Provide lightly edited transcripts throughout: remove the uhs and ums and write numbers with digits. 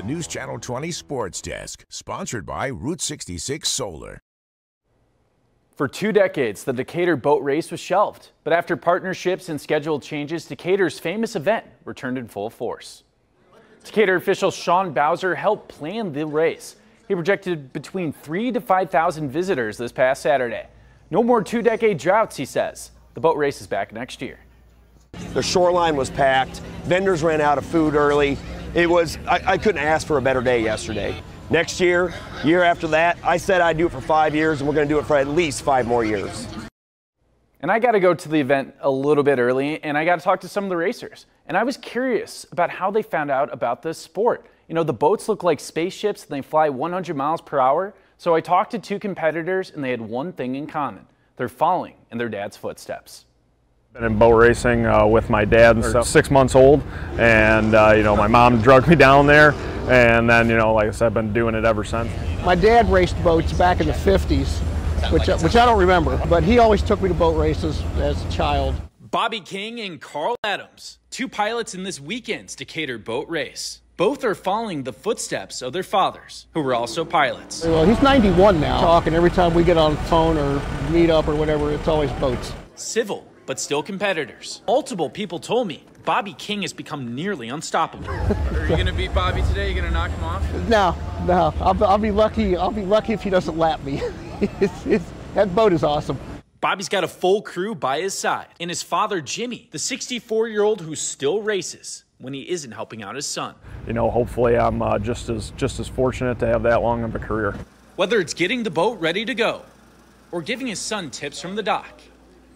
the News Channel 20 Sports Desk, sponsored by Route 66 Solar. For 2 decades, the Decatur boat race was shelved, but after partnerships and schedule changes, Decatur's famous event returned in full force. Decatur official Shawn Bowser helped plan the race. He projected between 3,000 to 5,000 visitors this past Saturday. No more 2-decade droughts, he says. The boat race is back next year. The shoreline was packed. Vendors ran out of food early. It was, I couldn't ask for a better day yesterday. Next year, year after that, I said I'd do it for 5 years, and we're going to do it for at least 5 more years. And I got to go to the event a little bit early, and I got to talk to some of the racers. And I was curious about how they found out about this sport. You know, the boats look like spaceships, and they fly 100 miles per hour. So I talked to 2 competitors, and they had one thing in common. They're following in their dad's footsteps. Been in boat racing with my dad and stuff. 6 months old, and you know, my mom dragged me down there, and then, you know, like I said, I've been doing it ever since. My dad raced boats back in the 50s, which I don't remember, but he always took me to boat races as a child. Bobby King and Carl Adams, 2 pilots in this weekend's Decatur boat race. Both are following the footsteps of their fathers, who were also pilots. Well, he's 91 now. And every time we get on the phone or meet up or whatever, it's always boats. Civil, but still competitors. Multiple people told me Bobby King has become nearly unstoppable. Are you gonna beat Bobby today? You gonna knock him off? No. I'll be lucky. I'll be lucky if he doesn't lap me. That boat is awesome. Bobby's got a full crew by his side, and his father Jimmy, the 64-year-old who still races when he isn't helping out his son. You know, hopefully I'm just as fortunate to have that long of a career. Whether it's getting the boat ready to go, or giving his son tips from the dock,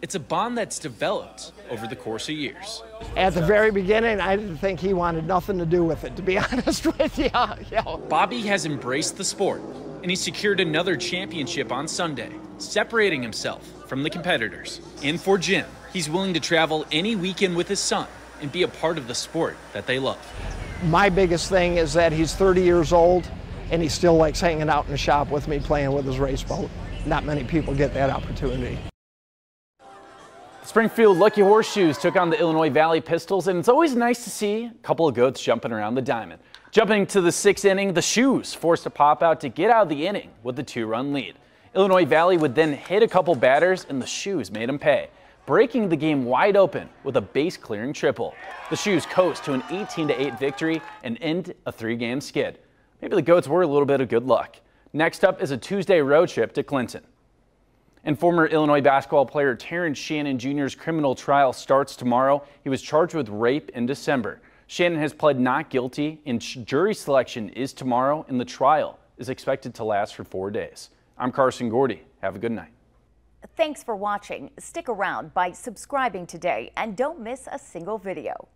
it's a bond that's developed over the course of years. At the very beginning, I didn't think he wanted nothing to do with it, to be honest with you. Yeah. Bobby has embraced the sport, and he secured another championship on Sunday, separating himself from the competitors. And for Jim, he's willing to travel any weekend with his son and be a part of the sport that they love. My biggest thing is that he's 30 years old, and he still likes hanging out in the shop with me, playing with his race boat. Not many people get that opportunity. Springfield Lucky Horseshoes took on the Illinois Valley Pistols, and it's always nice to see a couple of goats jumping around the diamond. Jumping to the 6th inning, the Shoes forced a pop out to get out of the inning with the 2-run lead. Illinois Valley would then hit a couple batters, and the Shoes made them pay, breaking the game wide open with a base-clearing triple. The Shoes coast to an 18-8 victory and end a 3-game skid. Maybe the goats were a little bit of good luck. Next up is a Tuesday road trip to Clinton. And former Illinois basketball player Terrence Shannon Jr.'s criminal trial starts tomorrow. He was charged with rape in December. Shannon has pled not guilty, and jury selection is tomorrow, and the trial is expected to last for 4 days. I'm Carson Gourdie. Have a good night. Thanks for watching. Stick around by subscribing today, and don't miss a single video.